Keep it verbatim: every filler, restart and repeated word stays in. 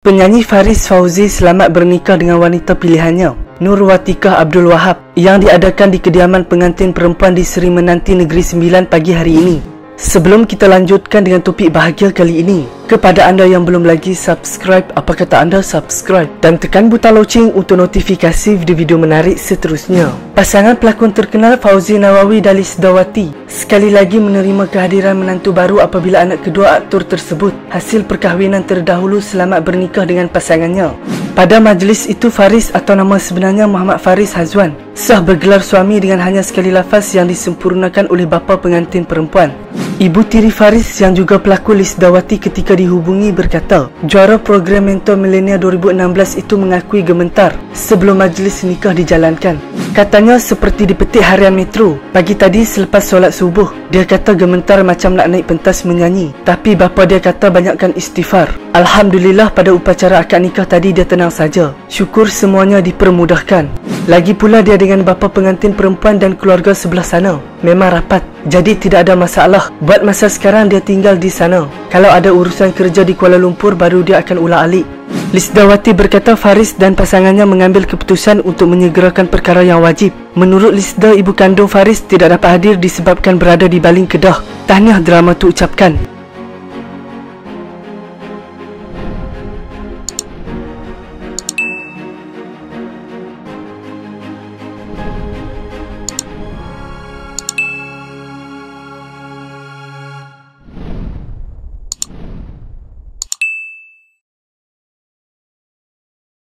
Penyanyi Faris Fauzi selamat bernikah dengan wanita pilihannya, Nurwathiqah Abdul Wahab, yang diadakan di kediaman pengantin perempuan di Seri Menanti Negeri Sembilan pagi hari ini. Sebelum kita lanjutkan dengan topik bahagia kali ini, kepada anda yang belum lagi subscribe, apa kata anda subscribe dan tekan butang loceng untuk notifikasi video-video menarik seterusnya. Pasangan pelakon terkenal Fauzi Nawawi dan Lisdawati sekali lagi menerima kehadiran menantu baru apabila anak kedua aktor tersebut hasil perkahwinan terdahulu selamat bernikah dengan pasangannya. Pada majlis itu, Faris atau nama sebenarnya Muhammad Fareez Hazwan Sah bergelar suami dengan hanya sekali lafaz yang disempurnakan oleh bapa pengantin perempuan. Ibu tiri Faris yang juga pelakon Lisdawati ketika dihubungi berkata, juara program Mentor Milenia dua ribu enam belas itu mengakui gementar sebelum majlis nikah dijalankan. Katanya seperti dipetik Harian Metro. Pagi tadi selepas solat subuh, dia kata gementar macam nak naik pentas menyanyi, tapi bapa dia kata banyakkan istighfar. Alhamdulillah pada upacara akad nikah tadi dia tenang saja. Syukur semuanya dipermudahkan. Lagi pula dia dengan bapa pengantin perempuan dan keluarga sebelah sana memang rapat, jadi tidak ada masalah. Buat masa sekarang dia tinggal di sana. Kalau ada urusan kerja di Kuala Lumpur baru dia akan ulang-alik. Lisdawati berkata Faris dan pasangannya mengambil keputusan untuk menyegerakan perkara yang wajib. Menurut Lisda, ibu kandung Faris tidak dapat hadir disebabkan berada di Baling, Kedah. Tahniah drama tu ucapkan.